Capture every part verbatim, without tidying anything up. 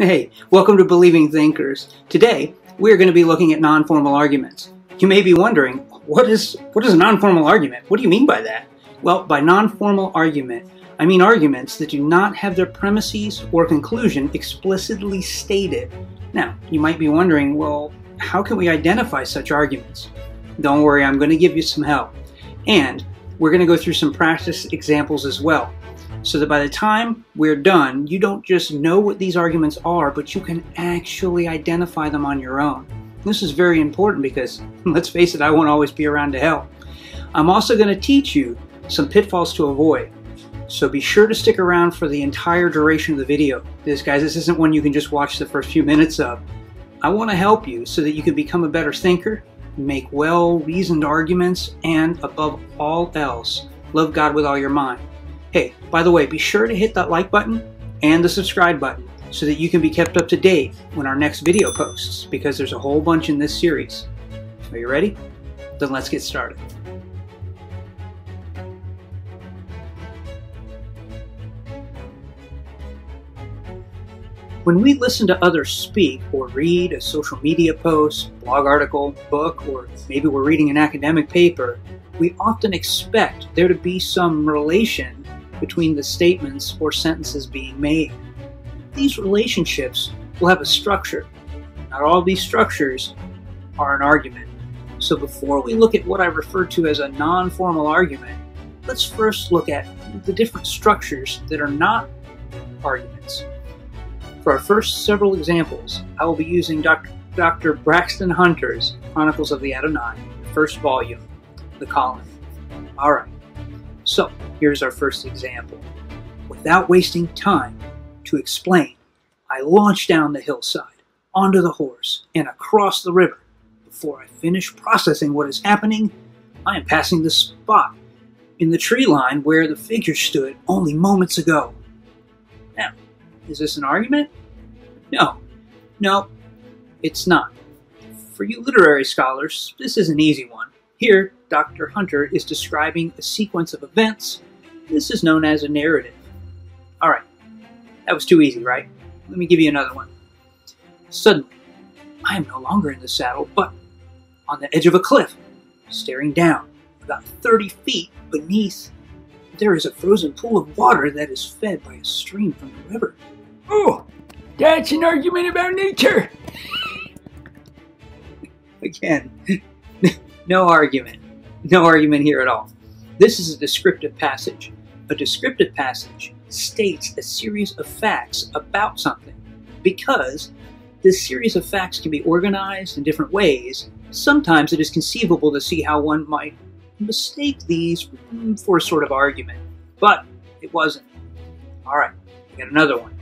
Hey, welcome to Believing Thinkers. Today, we're going to be looking at non-formal arguments. You may be wondering, what is, what is a non-formal argument? What do you mean by that? Well, by non-formal argument, I mean arguments that do not have their premises or conclusion explicitly stated. Now, you might be wondering, well, how can we identify such arguments? Don't worry, I'm going to give you some help. And we're going to go through some practice examples as well, so that by the time we're done, you don't just know what these arguments are, but you can actually identify them on your own. This is very important because, let's face it, I won't always be around to help. I'm also going to teach you some pitfalls to avoid, so be sure to stick around for the entire duration of the video. This, guys, this isn't one you can just watch the first few minutes of. I want to help you so that you can become a better thinker, make well-reasoned arguments, and above all else, love God with all your mind. Hey, by the way, be sure to hit that like button and the subscribe button so that you can be kept up to date when our next video posts, because there's a whole bunch in this series. Are you ready? Then let's get started. When we listen to others speak or read a social media post, blog article, book, or maybe we're reading an academic paper, we often expect there to be some relation between the statements or sentences being made. These relationships will have a structure. Not all these structures are an argument. So before we look at what I refer to as a non-formal argument, let's first look at the different structures that are not arguments. For our first several examples, I will be using Doctor Doctor Braxton Hunter's Chronicles of the Adonai, first volume, The Colony. All right, so here's our first example. Without wasting time to explain, I launched down the hillside, onto the horse, and across the river. Before I finish processing what is happening, I am passing the spot in the tree line where the figure stood only moments ago. Now, is this an argument? No, no, it's not. For you literary scholars, this is an easy one. Here, Doctor Hunter is describing a sequence of events. This is known as a narrative. All right, that was too easy, right? Let me give you another one. Suddenly, I am no longer in the saddle, but on the edge of a cliff, staring down, about thirty feet beneath, there is a frozen pool of water that is fed by a stream from the river. Oh, that's an argument about nature. Again, no argument. No argument here at all. This is a descriptive passage. A descriptive passage states a series of facts about something. Because this series of facts can be organized in different ways, sometimes it is conceivable to see how one might mistake these for a sort of argument. But it wasn't. All right, we got another one.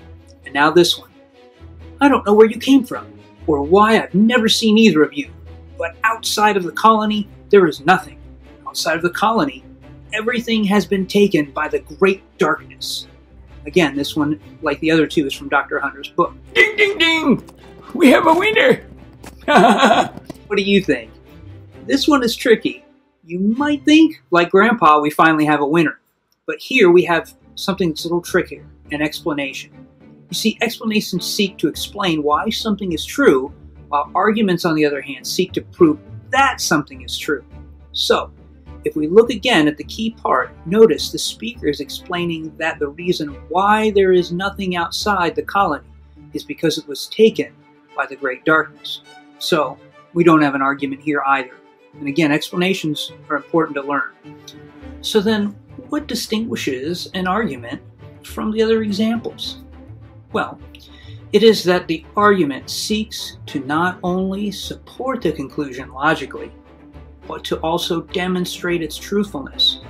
And now this one. I don't know where you came from, or why I've never seen either of you. But outside of the colony, there is nothing. Outside of the colony, everything has been taken by the great darkness. Again, this one, like the other two, is from Doctor Hunter's book. Ding, ding, ding! We have a winner! What do you think? This one is tricky. You might think, like Grandpa, we finally have a winner. But here we have something that's a little trickier, an explanation. You see, explanations seek to explain why something is true, while arguments, on the other hand, seek to prove that something is true. So, if we look again at the key part, notice the speaker is explaining that the reason why there is nothing outside the colony is because it was taken by the great darkness. So, we don't have an argument here either. And again, explanations are important to learn. So then, what distinguishes an argument from the other examples? Well, it is that the argument seeks to not only support the conclusion logically, but to also demonstrate its truthfulness.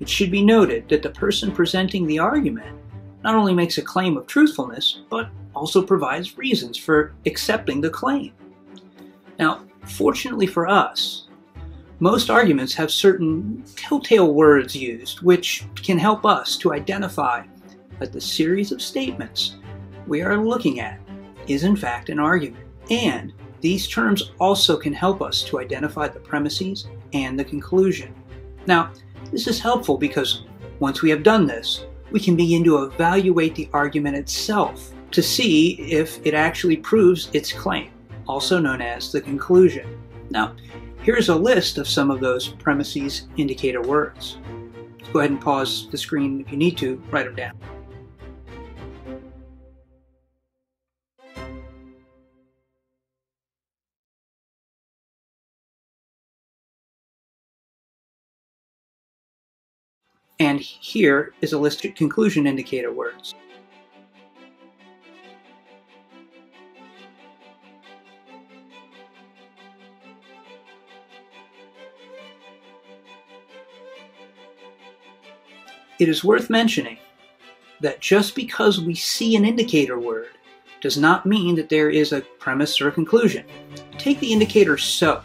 It should be noted that the person presenting the argument not only makes a claim of truthfulness, but also provides reasons for accepting the claim. Now, fortunately for us, most arguments have certain telltale words used which can help us to identify that the series of statements we are looking at is in fact an argument, and these terms also can help us to identify the premises and the conclusion. Now, this is helpful because once we have done this, we can begin to evaluate the argument itself to see if it actually proves its claim, also known as the conclusion. Now, here's a list of some of those premises indicator words. Let's go ahead and pause the screen if you need to, write them down. And here is a list of conclusion indicator words. It is worth mentioning that just because we see an indicator word does not mean that there is a premise or a conclusion. Take the indicator so,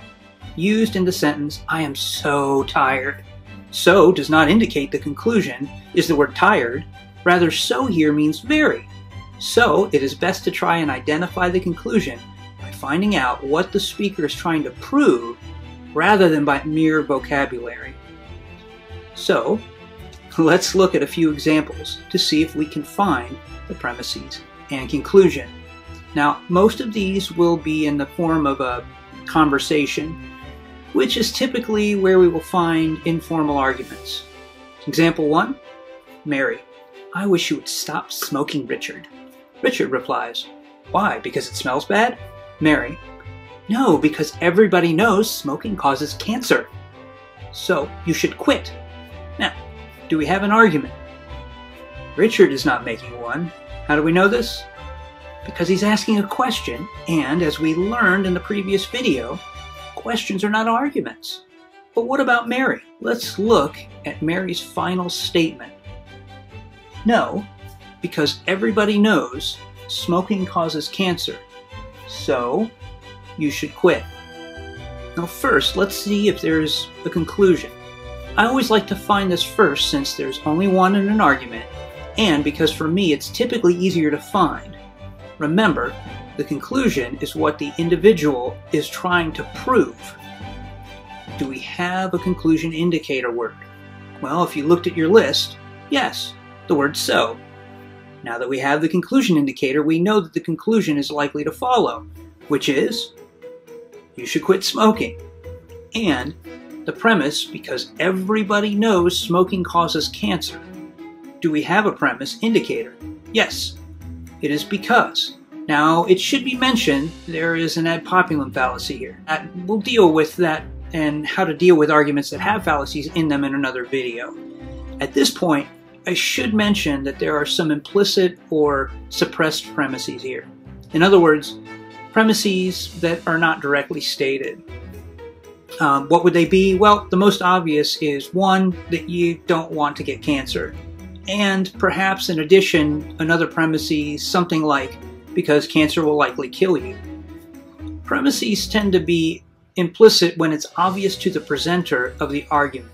used in the sentence, I am so tired. So does not indicate the conclusion is the word tired, rather so here means very. So it is best to try and identify the conclusion by finding out what the speaker is trying to prove rather than by mere vocabulary. So let's look at a few examples to see if we can find the premises and conclusion. Now most of these will be in the form of a conversation, which is typically where we will find informal arguments. Example one, Mary, I wish you would stop smoking, Richard. Richard replies, why, because it smells bad? Mary, no, because everybody knows smoking causes cancer. So you should quit. Now, do we have an argument? Richard is not making one. How do we know this? Because he's asking a question, and as we learned in the previous video, questions are not arguments. But what about Mary? Let's look at Mary's final statement. No, because everybody knows smoking causes cancer, so you should quit. Now first, let's see if there's a conclusion. I always like to find this first since there's only one in an argument, and because for me it's typically easier to find. Remember, the conclusion is what the individual is trying to prove. Do we have a conclusion indicator word? Well, if you looked at your list, yes, the word so. Now that we have the conclusion indicator, we know that the conclusion is likely to follow, which is, you should quit smoking. And the premise, because everybody knows smoking causes cancer. Do we have a premise indicator? Yes, it is because. Now, it should be mentioned there is an ad populum fallacy here. We'll deal with that and how to deal with arguments that have fallacies in them in another video. At this point, I should mention that there are some implicit or suppressed premises here. In other words, premises that are not directly stated. Um, what would they be? Well, the most obvious is one, that you don't want to get cancer. And perhaps in addition, another premises, something like, because cancer will likely kill you. Premises tend to be implicit when it's obvious to the presenter of the argument.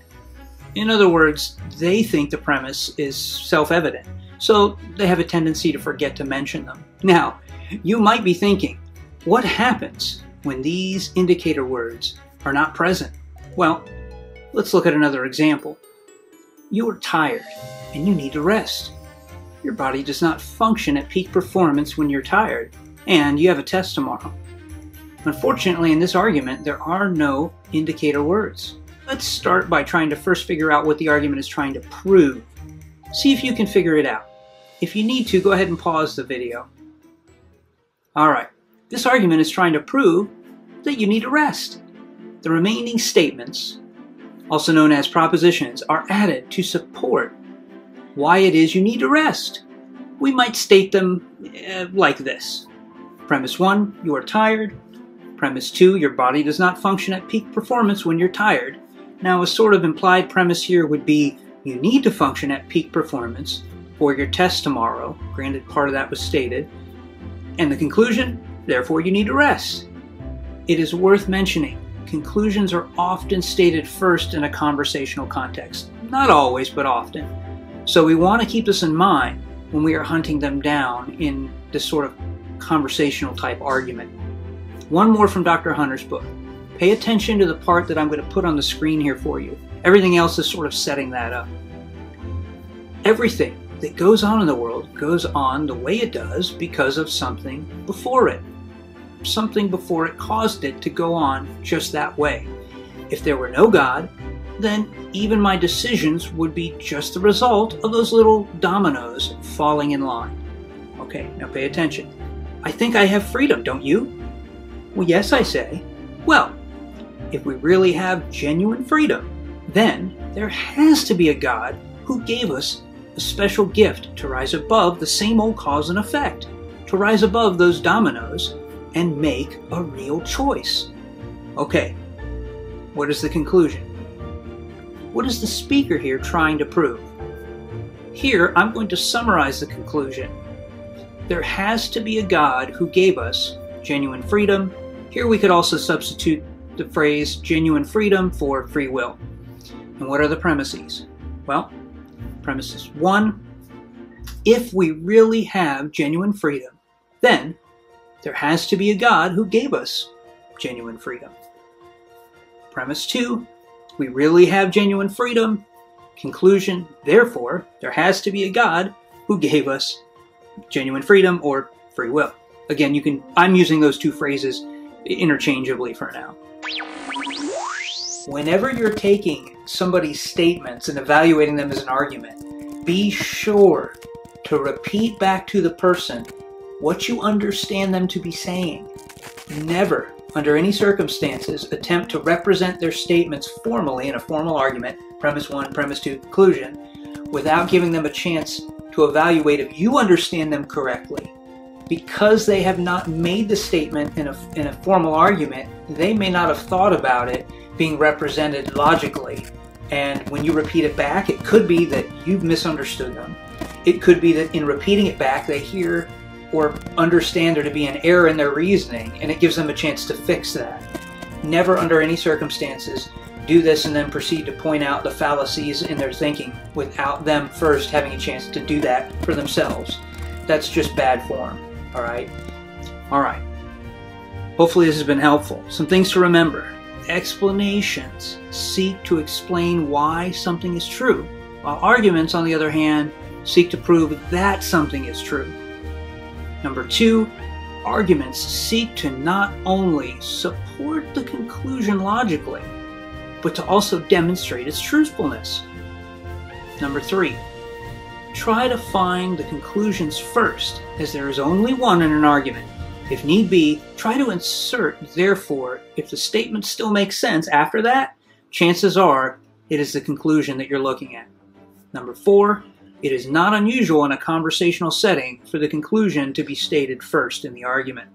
In other words, they think the premise is self-evident, so they have a tendency to forget to mention them. Now, you might be thinking, what happens when these indicator words are not present? Well, let's look at another example. You are tired and you need to rest. Your body does not function at peak performance when you're tired, and you have a test tomorrow. Unfortunately, in this argument, there are no indicator words. Let's start by trying to first figure out what the argument is trying to prove. See if you can figure it out. If you need to, go ahead and pause the video. Alright, this argument is trying to prove that you need to rest. The remaining statements, also known as propositions, are added to support why it is you need to rest. We might state them uh, like this. Premise one, you are tired. Premise two, your body does not function at peak performance when you're tired. Now a sort of implied premise here would be you need to function at peak performance for your test tomorrow. Granted, part of that was stated. And the conclusion, therefore you need to rest. It is worth mentioning, conclusions are often stated first in a conversational context. Not always, but often. So we want to keep this in mind when we are hunting them down in this sort of conversational type argument. One more from Doctor Hunter's book. Pay attention to the part that I'm going to put on the screen here for you. Everything else is sort of setting that up. Everything that goes on in the world goes on the way it does because of something before it. Something before it caused it to go on just that way. If there were no God, then even my decisions would be just the result of those little dominoes falling in line. Okay, now pay attention. I think I have freedom, don't you? Well, yes, I say. Well, if we really have genuine freedom, then there has to be a God who gave us a special gift to rise above the same old cause and effect, to rise above those dominoes and make a real choice. Okay, what is the conclusion? What is the speaker here trying to prove? Here, I'm going to summarize the conclusion. There has to be a God who gave us genuine freedom. Here we could also substitute the phrase genuine freedom for free will. And what are the premises? Well, premises one, if we really have genuine freedom, then there has to be a God who gave us genuine freedom. Premise two, we really have genuine freedom. Conclusion, therefore, there has to be a God who gave us genuine freedom or free will. Again, you can, I'm using those two phrases interchangeably for now. Whenever you're taking somebody's statements and evaluating them as an argument, be sure to repeat back to the person what you understand them to be saying. Never, under any circumstances, attempt to represent their statements formally in a formal argument, premise one, premise two, conclusion, without giving them a chance to evaluate if you understand them correctly. Because they have not made the statement in a, in a formal argument, they may not have thought about it being represented logically. And when you repeat it back, it could be that you've misunderstood them. It could be that in repeating it back, they hear or understand there to be an error in their reasoning, and it gives them a chance to fix that. Never under any circumstances do this and then proceed to point out the fallacies in their thinking without them first having a chance to do that for themselves. That's just bad form, all right? All right. Hopefully this has been helpful. Some things to remember. Explanations seek to explain why something is true, while arguments, on the other hand, seek to prove that something is true. Number two, arguments seek to not only support the conclusion logically, but to also demonstrate its truthfulness. Number three, try to find the conclusions first, as there is only one in an argument. If need be, try to insert, therefore, if the statement still makes sense after that, chances are it is the conclusion that you're looking at. Number four, it is not unusual in a conversational setting for the conclusion to be stated first in the argument.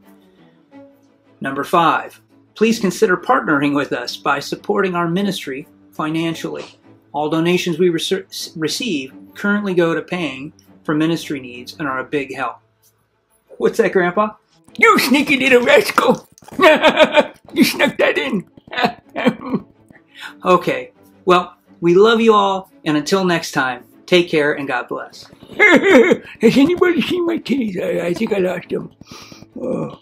Number five, please consider partnering with us by supporting our ministry financially. All donations we receive currently go to paying for ministry needs and are a big help. What's that, Grandpa? You sneaky little rascal! You snuck that in! Okay, well, we love you all, and until next time, take care and God bless. Has anybody seen my titties? I, I think I lost them. Oh.